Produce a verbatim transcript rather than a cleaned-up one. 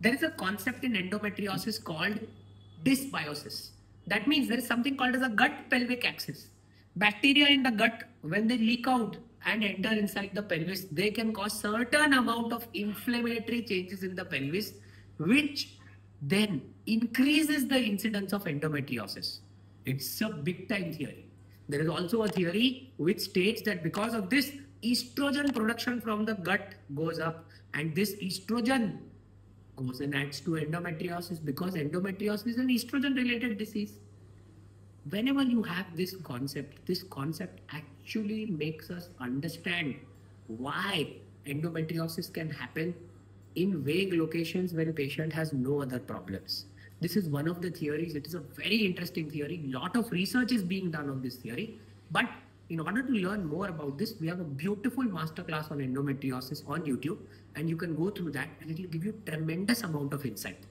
there is a concept in endometriosis called dysbiosis. That means there is something called as a gut-pelvic axis. Bacteria in the gut, when they leak out and enter inside the pelvis, they can cause certain amount of inflammatory changes in the pelvis, which then increases the incidence of endometriosis. It's a big time theory. There is also a theory which states that because of this, estrogen production from the gut goes up, and this estrogen goes and adds to endometriosis, because endometriosis is an estrogen related disease. Whenever you have this concept, this concept actually makes us understand why endometriosis can happen in vague locations when a patient has no other problems. This is one of the theories. It is a very interesting theory. Lot of research is being done on this theory. But in order to learn more about this, we have a beautiful masterclass on endometriosis on YouTube, and you can go through that and it will give you tremendous amount of insight.